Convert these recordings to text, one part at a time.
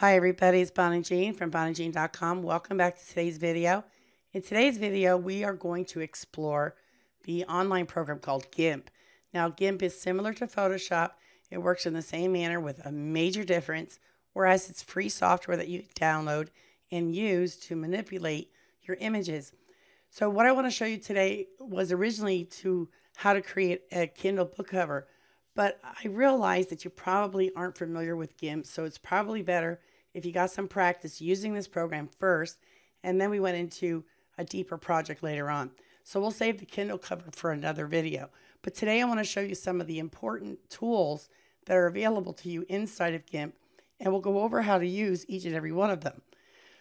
Hi everybody, it's Bonnie Jean from BonnieJean.com. Welcome back to today's video. In today's video, we are going to explore the online program called GIMP. Now, GIMP is similar to Photoshop. It works in the same manner with a major difference, whereas it's free software that you download and use to manipulate your images. So what I want to show you today was originally how to create a Kindle book cover, but I realize that you probably aren't familiar with GIMP, so it's probably better if you got some practice using this program first, and then we went into a deeper project later on. So we'll save the Kindle cover for another video. But today I want to show you some of the important tools that are available to you inside of GIMP, and we'll go over how to use each and every one of them.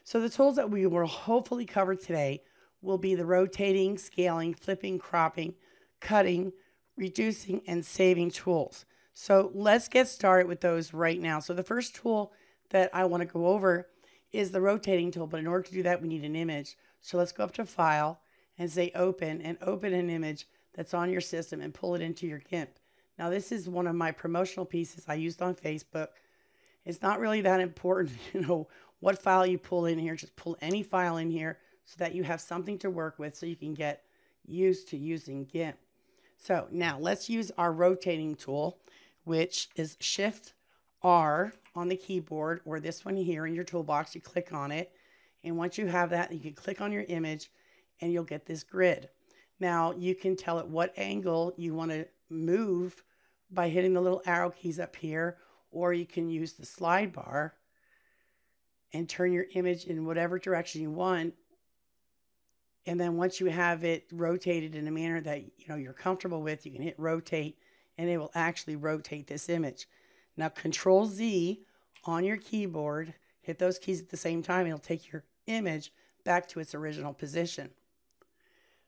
So the tools that we will hopefully cover today will be the rotating, scaling, flipping, cropping, cutting, reducing, and saving tools. So let's get started with those right now. So the first tool that I want to go over is the rotating tool, but in order to do that, we need an image. So let's go up to File and say Open, and open an image that's on your system and pull it into your GIMP. Now this is one of my promotional pieces I used on Facebook. It's not really that important, you know, what file you pull in here. Just pull any file in here so that you have something to work with so you can get used to using GIMP. So now let's use our rotating tool, which is Shift R on the keyboard, or this one here in your toolbox. You click on it, and once you have that, you can click on your image and you'll get this grid. Now you can tell it what angle you want to move by hitting the little arrow keys up here, or you can use the slide bar and turn your image in whatever direction you want. And then once you have it rotated in a manner that you know you're comfortable with, you can hit rotate and it will actually rotate this image. Now Control Z on your keyboard, hit those keys at the same time, it'll take your image back to its original position.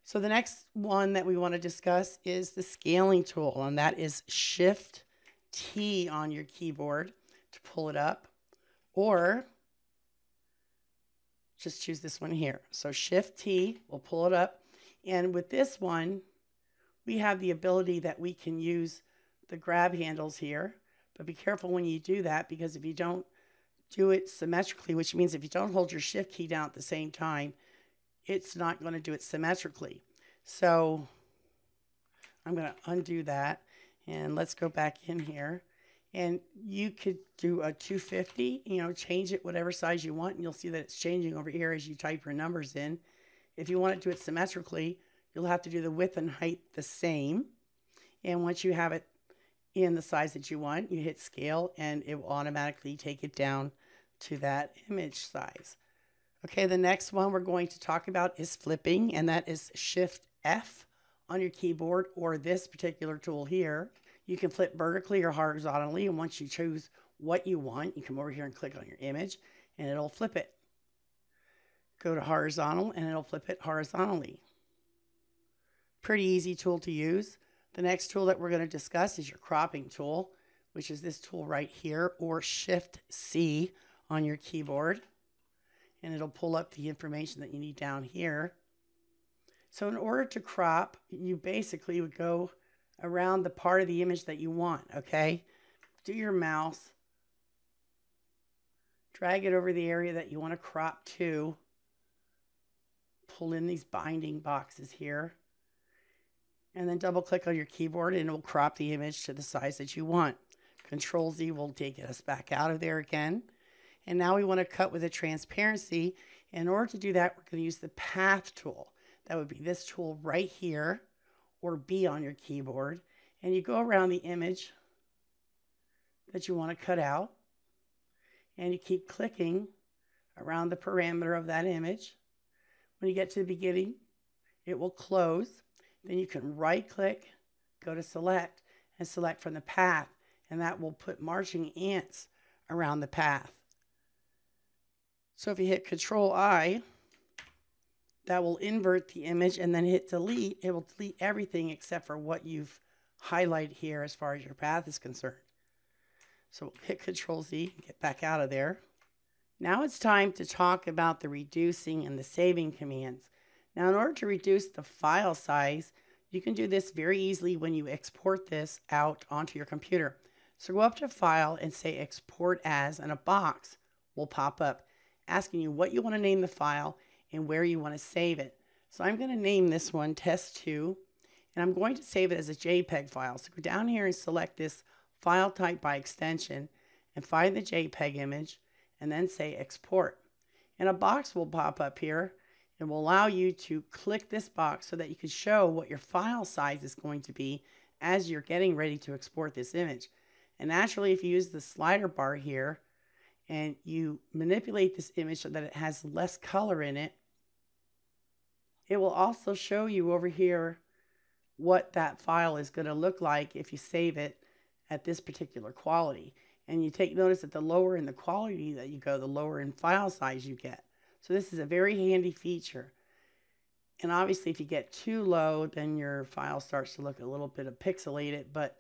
So the next one that we want to discuss is the scaling tool, and that is Shift T on your keyboard to pull it up, or just choose this one here. So Shift T will pull it up. And with this one, we have the ability that we can use the grab handles here, but be careful when you do that, because if you don't do it symmetrically, which means if you don't hold your Shift key down at the same time, it's not going to do it symmetrically. So I'm going to undo that and let's go back in here. And you could do a 250, you know, change it whatever size you want, and you'll see that it's changing over here as you type your numbers in. If you want to do it symmetrically, you'll have to do the width and height the same. And once you have it in the size that you want, you hit scale and it will automatically take it down to that image size. Okay, the next one we're going to talk about is flipping, and that is Shift F on your keyboard, or this particular tool here. You can flip vertically or horizontally, and once you choose what you want, you come over here and click on your image, and it'll flip it. Go to horizontal, and it'll flip it horizontally. Pretty easy tool to use. The next tool that we're going to discuss is your cropping tool, which is this tool right here, or Shift C on your keyboard, and it'll pull up the information that you need down here. So in order to crop, you basically would go around the part of the image that you want, okay? Do your mouse, drag it over the area that you want to crop to, pull in these binding boxes here, and then double click on your keyboard and it will crop the image to the size that you want. Control Z will take us back out of there again. And now we want to cut with a transparency. In order to do that, we're going to use the path tool. That would be this tool right here, or B on your keyboard, and you go around the image that you want to cut out, and you keep clicking around the perimeter of that image. When you get to the beginning, it will close. Then you can right click, go to select, and select from the path, and that will put marching ants around the path. So if you hit Control I, that will invert the image, and then hit delete. It will delete everything except for what you've highlighted here as far as your path is concerned. So we'll hit Control Z and get back out of there. Now it's time to talk about the reducing and the saving commands. Now in order to reduce the file size, you can do this very easily when you export this out onto your computer. So go up to File and say Export As in a box, will pop up asking you what you want to name the file and where you want to save it. So I'm going to name this one test2, and I'm going to save it as a JPEG file. So go down here and select this file type by extension and find the JPEG image and then say export. And a box will pop up here and will allow you to click this box so that you can show what your file size is going to be as you're getting ready to export this image. And naturally, if you use the slider bar here and you manipulate this image so that it has less color in it, it will also show you over here what that file is going to look like if you save it at this particular quality. And you take notice that the lower in the quality that you go, the lower in file size you get. So this is a very handy feature. And obviously if you get too low, then your file starts to look a little bit pixelated, but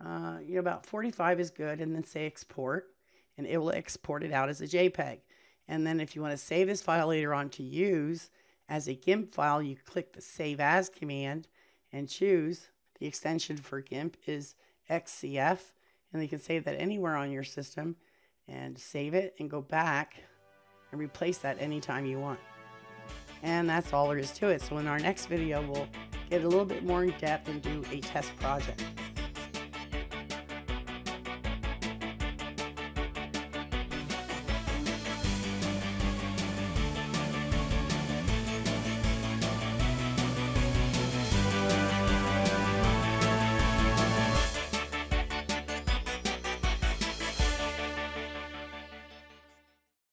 you know, about 45 is good, and then say export, and it will export it out as a JPEG. And then if you want to save this file later on to use as a GIMP file, you click the Save As command and choose the extension for GIMP is XCF, and you can save that anywhere on your system and save it and go back and replace that anytime you want. And that's all there is to it. So in our next video, we'll get a little bit more in depth and do a test project.